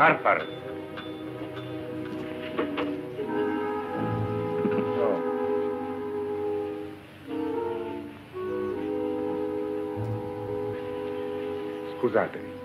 Farfar. Scusate.